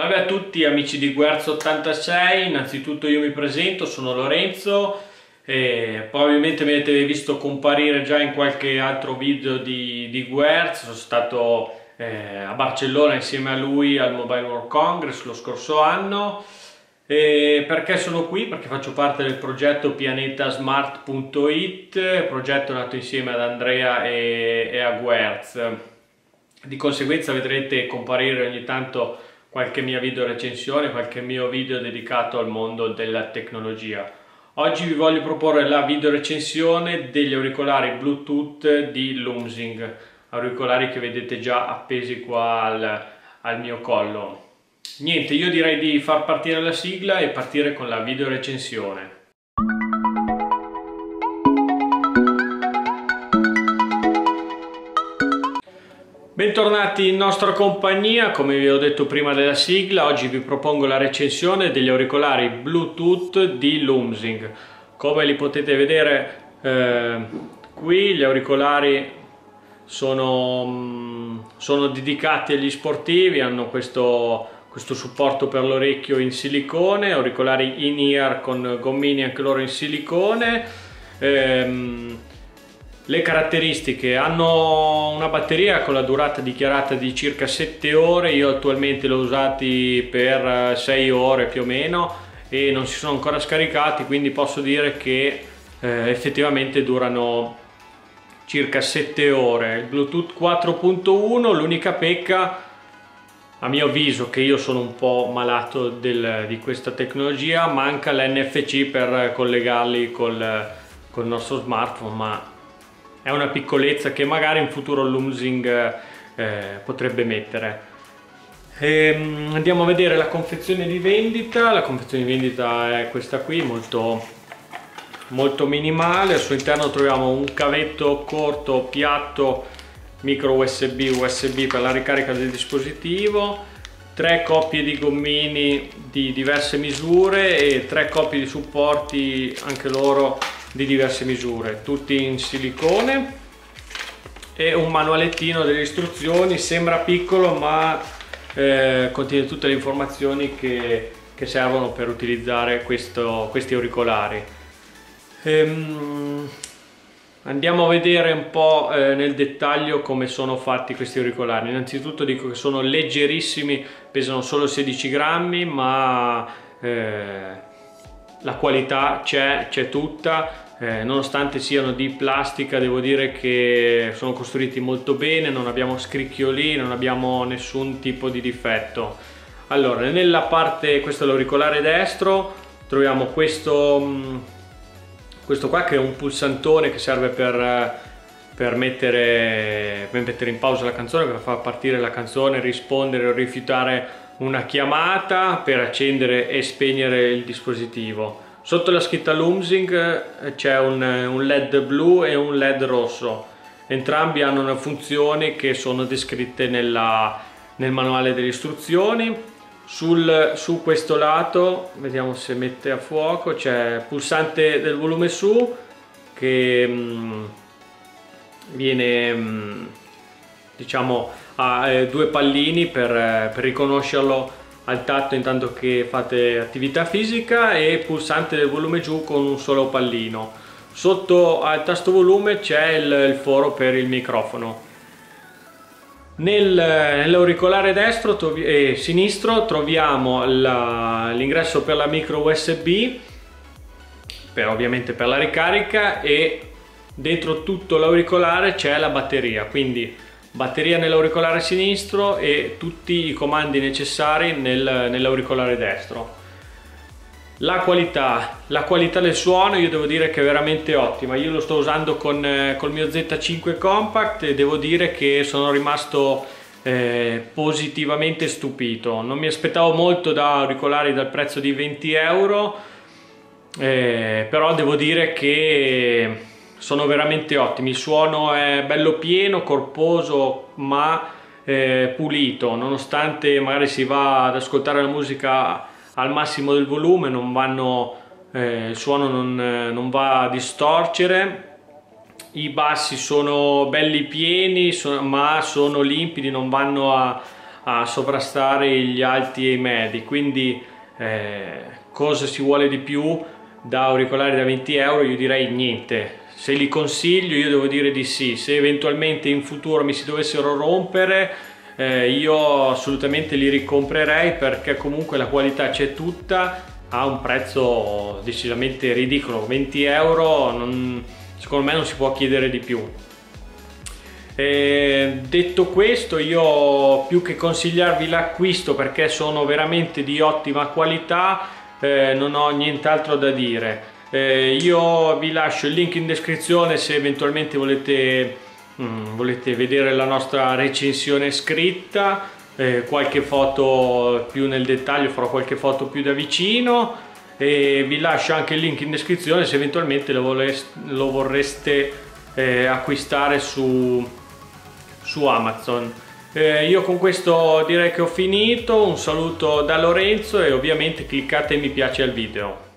Salve a tutti amici di Guerz86, innanzitutto io mi presento, sono Lorenzo e probabilmente mi avete visto comparire già in qualche altro video di Guerz. Sono stato a Barcellona insieme a lui al Mobile World Congress lo scorso anno. E perché sono qui? Perché faccio parte del progetto Pianetasmart.it, progetto nato insieme ad Andrea e a Guerz. Di conseguenza vedrete comparire ogni tanto qualche mia video recensione, qualche mio video dedicato al mondo della tecnologia. Oggi vi voglio proporre la video recensione degli auricolari Bluetooth di Lumsing, auricolari che vedete già appesi qua al mio collo. Niente, io direi di far partire la sigla e partire con la video recensione. Bentornati in nostra compagnia, come vi ho detto prima della sigla, oggi vi propongo la recensione degli auricolari Bluetooth di Lumsing. Come li potete vedere qui, gli auricolari sono dedicati agli sportivi, hanno questo supporto per l'orecchio in silicone, auricolari in-ear con gommini anche loro in silicone. Le caratteristiche: hanno una batteria con la durata dichiarata di circa 7 ore, io attualmente l'ho usati per 6 ore più o meno e non si sono ancora scaricati, quindi posso dire che effettivamente durano circa 7 ore. Il Bluetooth 4.1, l'unica pecca a mio avviso, che io sono un po' malato di questa tecnologia, manca l'NFC per collegarli col nostro smartphone, ma è una piccolezza che magari in futuro Lumsing potrebbe mettere. Andiamo a vedere la confezione di vendita. La confezione di vendita è questa qui, molto, molto minimale. Al suo interno troviamo un cavetto corto, piatto, micro USB per la ricarica del dispositivo, 3 coppie di gommini di diverse misure e 3 coppie di supporti anche loro di diverse misure, tutti in silicone, e un manualettino delle istruzioni. Sembra piccolo ma contiene tutte le informazioni che servono per utilizzare questi auricolari. Andiamo a vedere un po' nel dettaglio come sono fatti questi auricolari. Innanzitutto dico che sono leggerissimi, pesano solo 16 grammi ma la qualità c'è tutta, nonostante siano di plastica. Devo dire che sono costruiti molto bene, non abbiamo scricchioli, non abbiamo nessun tipo di difetto. Allora, nella parte, questo è l'auricolare destro, troviamo questo qua che è un pulsantone che serve per mettere in pausa la canzone, per far partire la canzone, rispondere o rifiutare una chiamata, per accendere e spegnere il dispositivo. Sotto la scritta Lumsing c'è un LED blu e un LED rosso, entrambi hanno funzioni che sono descritte nel manuale delle istruzioni. Su questo lato, vediamo se mette a fuoco, c'è il pulsante del volume su che viene diciamo ha due pallini per riconoscerlo al tatto intanto che fate attività fisica, e pulsante del volume giù con un solo pallino. Sotto al tasto volume c'è il foro per il microfono. Nell'auricolare destro e sinistro troviamo l'ingresso per la micro USB, ovviamente per la ricarica, e dentro tutto l'auricolare c'è la batteria, quindi batteria nell'auricolare sinistro e tutti i comandi necessari nell'auricolare destro. La qualità del suono, io devo dire che è veramente ottima. Io lo sto usando col mio Z5 Compact e devo dire che sono rimasto positivamente stupito. Non mi aspettavo molto da auricolari dal prezzo di 20 euro, però devo dire che sono veramente ottimi. Il suono è bello pieno, corposo ma pulito, nonostante magari si va ad ascoltare la musica al massimo del volume, il suono non va a distorcere. I bassi sono belli pieni ma sono limpidi, non vanno a a sovrastare gli alti e i medi, quindi cosa si vuole di più da auricolari da 20 euro? Io direi niente. Se li consiglio io devo dire di sì. Se eventualmente in futuro mi si dovessero rompere, io assolutamente li ricomprerei, perché comunque la qualità c'è tutta a un prezzo decisamente ridicolo. 20 euro, secondo me non si può chiedere di più. Detto questo, io più che consigliarvi l'acquisto, perché sono veramente di ottima qualità, non ho nient'altro da dire. Io vi lascio il link in descrizione se eventualmente volete vedere la nostra recensione scritta, qualche foto più nel dettaglio, farò qualche foto più da vicino, e vi lascio anche il link in descrizione se eventualmente lo vorreste acquistare su Amazon. Io con questo direi che ho finito. Un saluto da Lorenzo e ovviamente cliccate mi piace al video.